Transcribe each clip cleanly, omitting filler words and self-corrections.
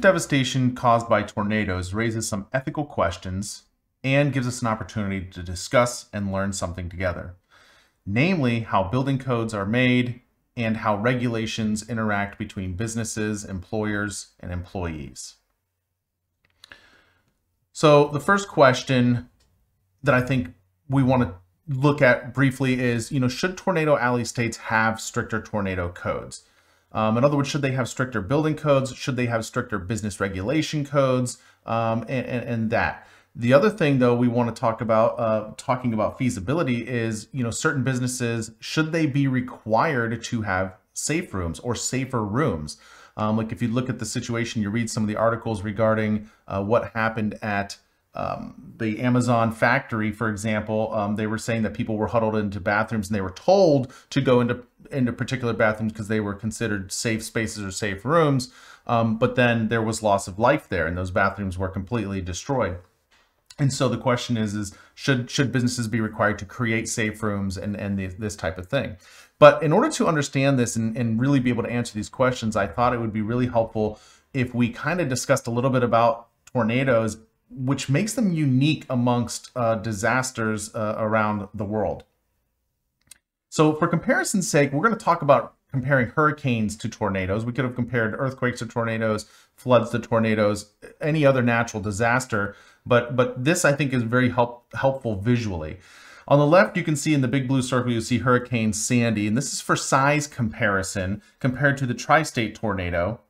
recent devastation caused by tornadoes raises some ethical questions and gives us an opportunity to discuss and learn something together. Namely, how building codes are made and how regulations interact between businesses, employers, and employees. So the first question that I think we want to look at briefly is, should Tornado Alley states have stricter tornado codes? In other words, should they have stricter building codes? Should they have stricter business regulation codes? And that. The other thing, though, we want to talk about feasibility is, certain businesses, should they be required to have safe rooms or safer rooms? Like if you look at the situation, you read some of the articles regarding what happened at the Amazon factory, for example. They were saying that people were huddled into bathrooms and they were told to go into particular bathrooms because they were considered safe spaces or safe rooms. But then there was loss of life there and those bathrooms were completely destroyed. And so the question is should businesses be required to create safe rooms and this type of thing? But in order to understand this and really be able to answer these questions, I thought it would be really helpful if we kind of discussed a little bit about tornadoes, which makes them unique amongst disasters around the world. So for comparison's sake, we're going to talk about comparing hurricanes to tornadoes. We could have compared earthquakes to tornadoes, floods to tornadoes, any other natural disaster. But this, I think, is very helpful visually. On the left, you can see in the big blue circle, you see Hurricane Sandy. And this is for size comparison compared to the Tri-State Tornado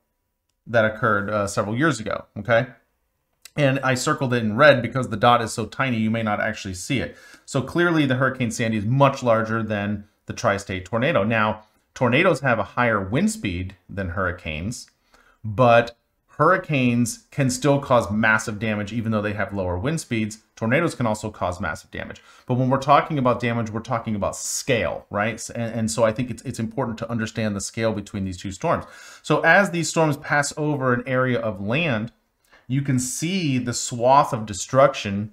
that occurred several years ago, okay? And I circled it in red because the dot is so tiny, you may not actually see it. So clearly, the Hurricane Sandy is much larger than the Tri-State Tornado. Now, tornadoes have a higher wind speed than hurricanes, but hurricanes can still cause massive damage even though they have lower wind speeds. Tornadoes can also cause massive damage. But when we're talking about damage, we're talking about scale, right? And so I think it's important to understand the scale between these two storms. So as these storms pass over an area of land, you can see the swath of destruction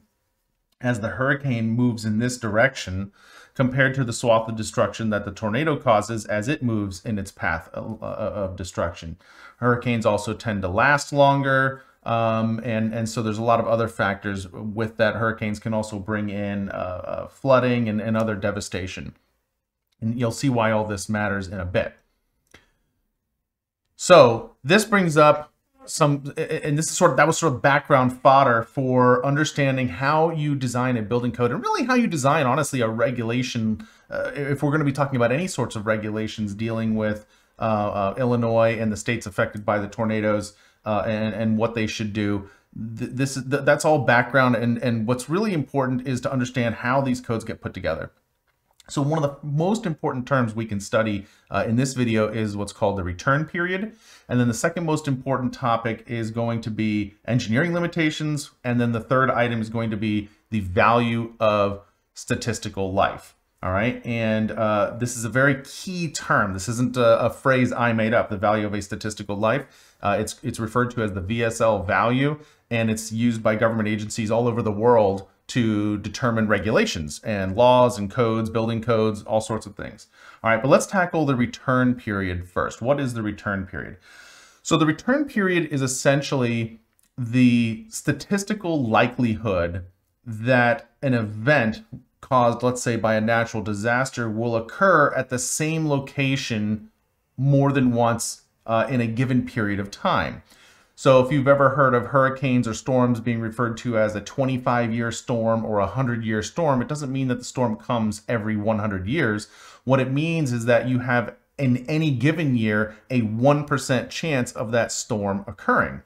as the hurricane moves in this direction compared to the swath of destruction that the tornado causes as it moves in its path of destruction. Hurricanes also tend to last longer, and so there's a lot of other factors with that. Hurricanes can also bring in flooding and other devastation. And you'll see why all this matters in a bit. So this brings up that was sort of background fodder for understanding how you design a building code and really how you design, honestly, a regulation. If we're going to be talking about any sorts of regulations dealing with Illinois and the states affected by the tornadoes and what they should do, that's all background. And what's really important is to understand how these codes get put together. So one of the most important terms we can study in this video is what's called the return period. And then the second most important topic is going to be engineering limitations. And then the third item is going to be the value of statistical life. All right. And this is a very key term. This isn't a phrase I made up, the value of a statistical life. It's referred to as the VSL value, and it's used by government agencies all over the world to determine regulations and laws and codes, building codes, all sorts of things. All right, but let's tackle the return period first. What is the return period? So the return period is essentially the statistical likelihood that an event caused, let's say, by a natural disaster will occur at the same location more than once in a given period of time. So if you've ever heard of hurricanes or storms being referred to as a 25-year storm or a 100-year storm, it doesn't mean that the storm comes every 100 years. What it means is that you have, in any given year, a 1% chance of that storm occurring.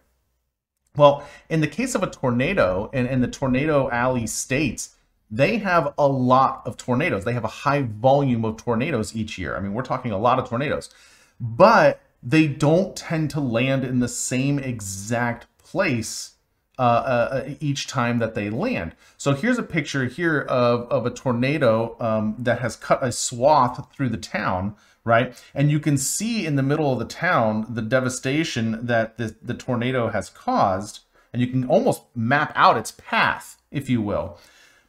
Well, in the case of a tornado, and the Tornado Alley states, they have a lot of tornadoes. They have a high volume of tornadoes each year. I mean, we're talking a lot of tornadoes. But they don't tend to land in the same exact place each time that they land. So here's a picture here of a tornado that has cut a swath through the town, right? And you can see in the middle of the town the devastation that the tornado has caused, and you can almost map out its path, if you will.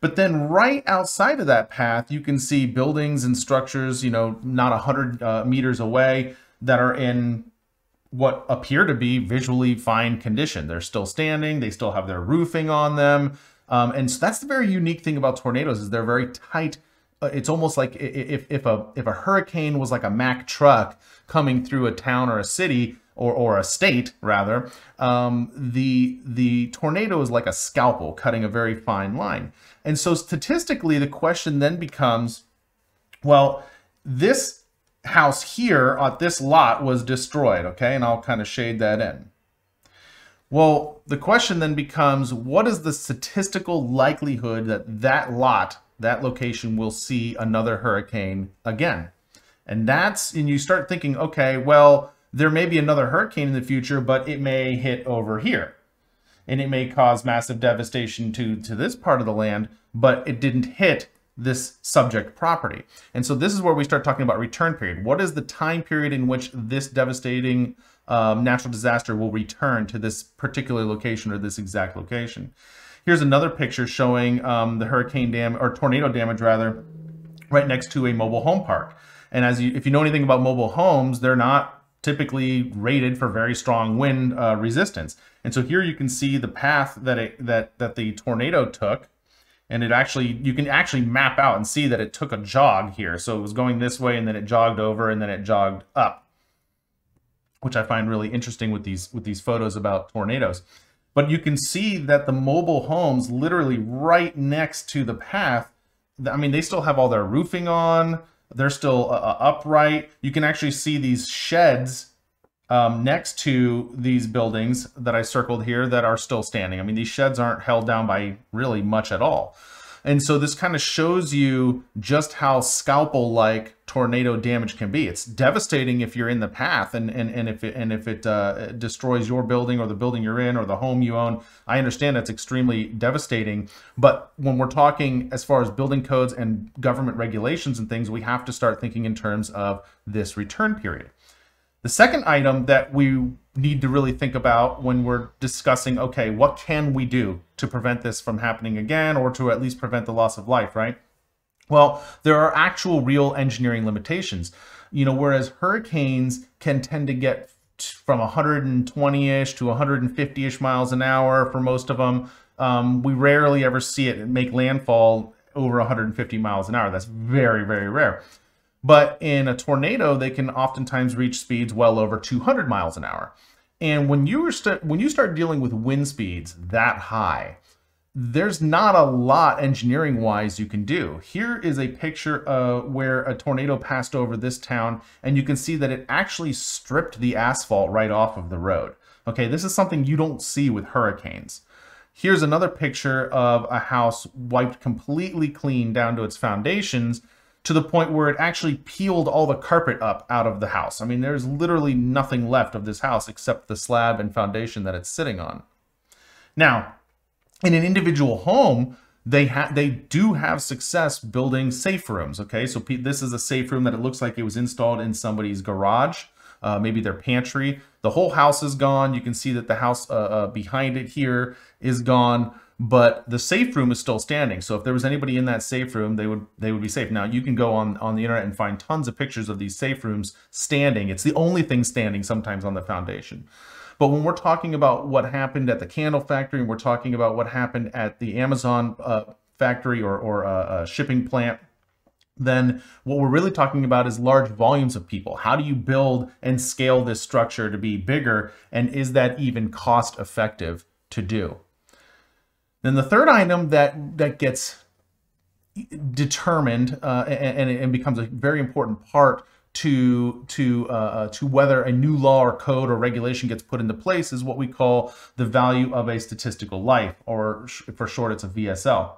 But then right outside of that path, you can see buildings and structures, not 100 meters away, that are in what appear to be visually fine condition. They're still standing, they still have their roofing on them. And so that's the very unique thing about tornadoes, is they're very tight. It's almost like if a hurricane was like a Mack truck coming through a town or a city, or a state rather, the tornado is like a scalpel cutting a very fine line. And so statistically, the question then becomes, well, this house here at this lot was destroyed, okay? And I'll kind of shade that in. Well, the question then becomes, what is the statistical likelihood that that lot, that location, will see another hurricane again? And that's, and you start thinking, okay, well, there may be another hurricane in the future, but it may hit over here. And it may cause massive devastation to this part of the land, but it didn't hit this subject property. And so this is where we start talking about return period. What is the time period in which this devastating natural disaster will return to this particular location or this exact location? Here's another picture showing the hurricane damage, or tornado damage rather, right next to a mobile home park. And as you, if you know anything about mobile homes, they're not typically rated for very strong wind resistance. And so here you can see the path that that the tornado took, and it actually, you can actually map out and see that it took a jog here. So it was going this way, and then it jogged over, and then it jogged up, which I find really interesting with these photos about tornadoes. But you can see that the mobile homes literally right next to the path, I mean, they still have all their roofing on. They're still upright. You can actually see these sheds next to these buildings that I circled here that are still standing. I mean, these sheds aren't held down by really much at all. And so this kind of shows you just how scalpel-like tornado damage can be. It's devastating if you're in the path and if it destroys your building or the building you're in or the home you own. I understand that's extremely devastating. But when we're talking as far as building codes and government regulations and things, we have to start thinking in terms of this return period. The second item that we need to really think about when we're discussing, okay, what can we do to prevent this from happening again, or to at least prevent the loss of life, right? Well, there are actual real engineering limitations. You know, whereas hurricanes can tend to get from 120-ish to 150-ish miles an hour for most of them, we rarely ever see it make landfall over 150 miles an hour. That's very, very rare. But in a tornado, they can oftentimes reach speeds well over 200 miles an hour. And when you start dealing with wind speeds that high, there's not a lot engineering-wise you can do. Here is a picture where a tornado passed over this town, and you can see that it actually stripped the asphalt right off of the road. Okay, this is something you don't see with hurricanes. Here's another picture of a house wiped completely clean down to its foundations, to the point where it actually peeled all the carpet up out of the house. I mean, there's literally nothing left of this house except the slab and foundation that it's sitting on. Now, in an individual home, they do have success building safe rooms, okay? So this is a safe room that it looks like it was installed in somebody's garage, maybe their pantry. The whole house is gone. You can see that the house behind it here is gone, but the safe room is still standing. So if there was anybody in that safe room, they would be safe. Now, you can go on the internet and find tons of pictures of these safe rooms standing. It's the only thing standing sometimes on the foundation. But when we're talking about what happened at the candle factory, and we're talking about what happened at the Amazon factory or shipping plant, then what we're really talking about is large volumes of people. How do you build and scale this structure to be bigger? And is that even cost effective to do? Then the third item that gets determined and becomes a very important part to whether a new law or code or regulation gets put into place is what we call the value of a statistical life, or for short, it's a VSL.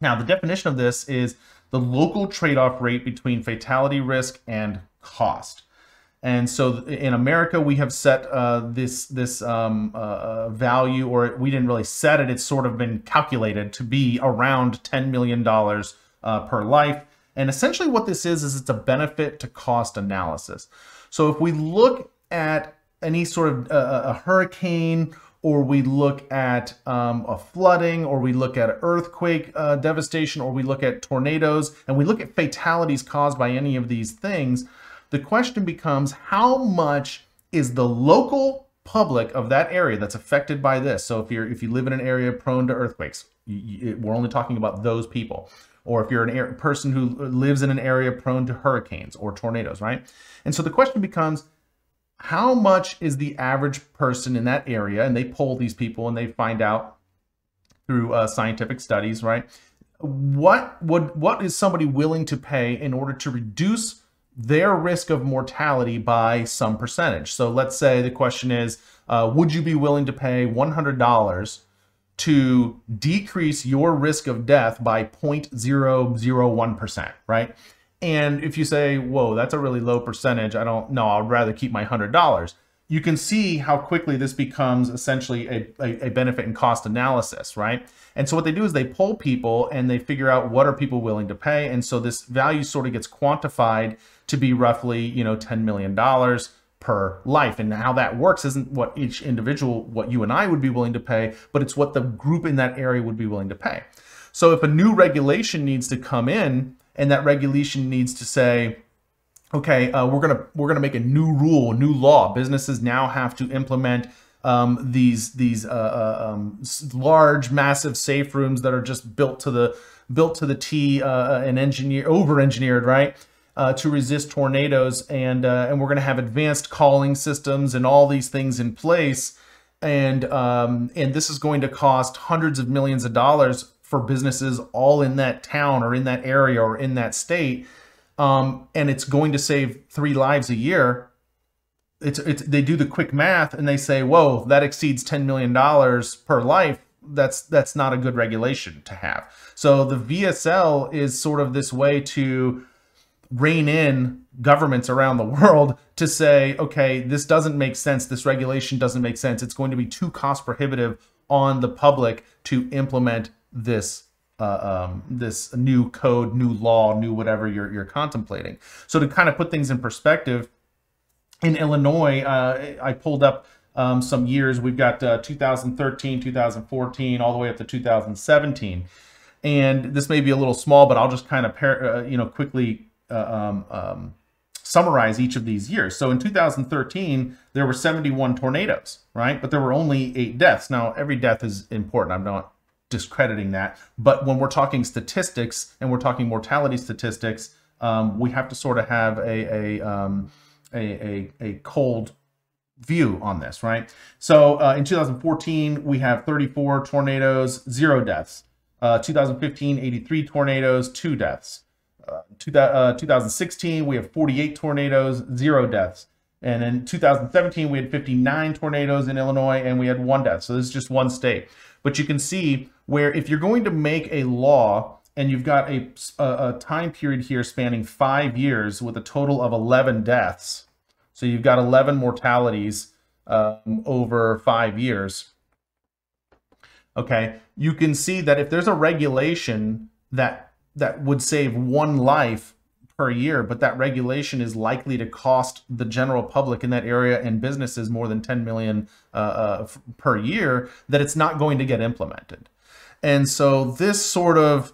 Now, the definition of this is the local trade-off rate between fatality risk and cost. And so in America, we have set this value, or we didn't really set it. It's sort of been calculated to be around $10 million per life. And essentially what this is it's a benefit to cost analysis. So if we look at any sort of a hurricane, or we look at a flooding, or we look at earthquake devastation, or we look at tornadoes, and we look at fatalities caused by any of these things, the question becomes, how much is the local public of that area that's affected by this. So if you live in an area prone to earthquakes, we're only talking about those people. Or if you're a person who lives in an area prone to hurricanes or tornadoes, right? And so the question becomes, how much is the average person in that area? And they poll these people and they find out through scientific studies, right? What is somebody willing to pay in order to reduce their risk of mortality by some percentage? So let's say the question is, would you be willing to pay $100 to decrease your risk of death by 0.001%, right? And if you say, whoa, that's a really low percentage, I don't know, I'd rather keep my $100. You can see how quickly this becomes essentially a benefit and cost analysis, right? And so what they do is they poll people and they figure out what are people willing to pay. And so this value sort of gets quantified to be roughly, you know, $10 million per life. And how that works isn't what each individual, what you and I would be willing to pay, but it's what the group in that area would be willing to pay. So if a new regulation needs to come in and that regulation needs to say, okay, we're gonna make a new rule, new law. Businesses now have to implement these large, massive safe rooms that are just built to the T and over-engineered, right, to resist tornadoes. And we're gonna have advanced calling systems and all these things in place. And this is going to cost hundreds of millions of dollars for businesses all in that town or in that area or in that state. And it's going to save 3 lives a year. They do the quick math and they say, whoa, that exceeds $10 million per life. That's not a good regulation to have. So the VSL is sort of this way to rein in governments around the world to say, okay, this doesn't make sense. This regulation doesn't make sense. It's going to be too cost prohibitive on the public to implement this this new code, new law, new whatever you're contemplating. So to kind of put things in perspective, in Illinois, I pulled up some years. We've got 2013, 2014, all the way up to 2017. And this may be a little small, but I'll just kind of quickly summarize each of these years. So in 2013, there were 71 tornadoes, right? But there were only 8 deaths. Now, every death is important. I'm not discrediting that, but when we're talking statistics and we're talking mortality statistics, we have to sort of have a cold view on this, right? So in 2014, we have 34 tornadoes, 0 deaths. 2015, 83 tornadoes, 2 deaths. 2016, we have 48 tornadoes, 0 deaths. And in 2017, we had 59 tornadoes in Illinois and we had 1 death. So this is just one state. But you can see where if you're going to make a law and you've got a time period here spanning 5 years with a total of 11 deaths, so you've got 11 mortalities over 5 years, okay, you can see that if there's a regulation that would save 1 life per year, but that regulation is likely to cost the general public in that area and businesses more than $10 million per year, that it's not going to get implemented. And so this sort of,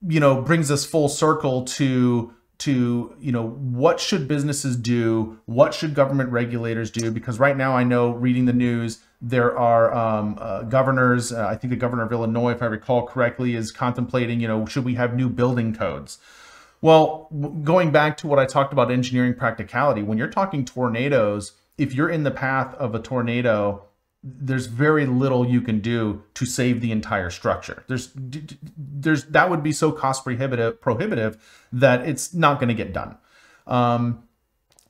you know, brings us full circle to, you know, what should businesses do? What should government regulators do? Because right now I know reading the news, there are governors, I think the governor of Illinois, if I recall correctly, is contemplating, you know, should we have new building codes? Well, going back to what I talked about, engineering practicality, when you're talking tornadoes, if you're in the path of a tornado, there's very little you can do to save the entire structure. That would be so cost prohibitive that it's not going to get done.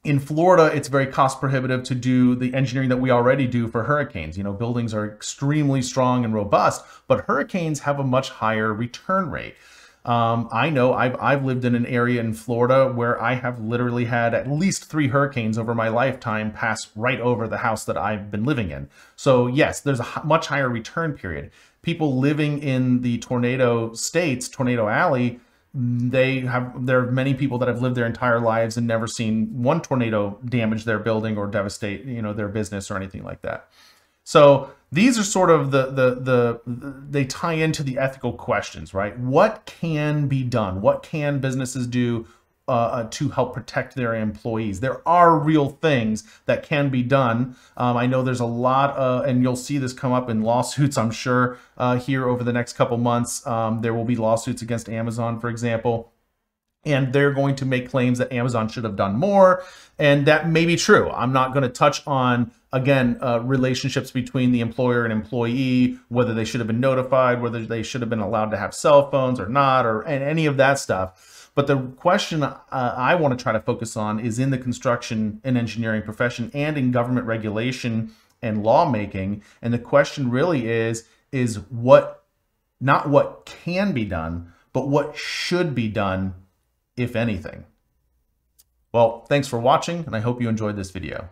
In Florida, it's very cost prohibitive to do the engineering that we already do for hurricanes. You know, buildings are extremely strong and robust, but hurricanes have a much higher return rate. I know I've lived in an area in Florida where I have literally had at least 3 hurricanes over my lifetime pass right over the house that I've been living in. So yes, there's a much higher return period. People living in the tornado states, Tornado Alley, there are many people that have lived their entire lives and never seen one tornado damage their building or devastate, you know, their business or anything like that. So these are sort of they tie into the ethical questions, right? What can be done? What can businesses do to help protect their employees. There are real things that can be done. I know there's a lot, and you'll see this come up in lawsuits, I'm sure, here over the next couple months. There will be lawsuits against Amazon, for example, and they're going to make claims that Amazon should have done more, and that may be true. I'm not going to touch on, again, relationships between the employer and employee, whether they should have been notified, whether they should have been allowed to have cell phones or not, or and any of that stuff. But the question I want to try to focus on is in the construction and engineering profession and in government regulation and lawmaking. And the question really is what, not what can be done, but what should be done, if anything. Well, thanks for watching, and I hope you enjoyed this video.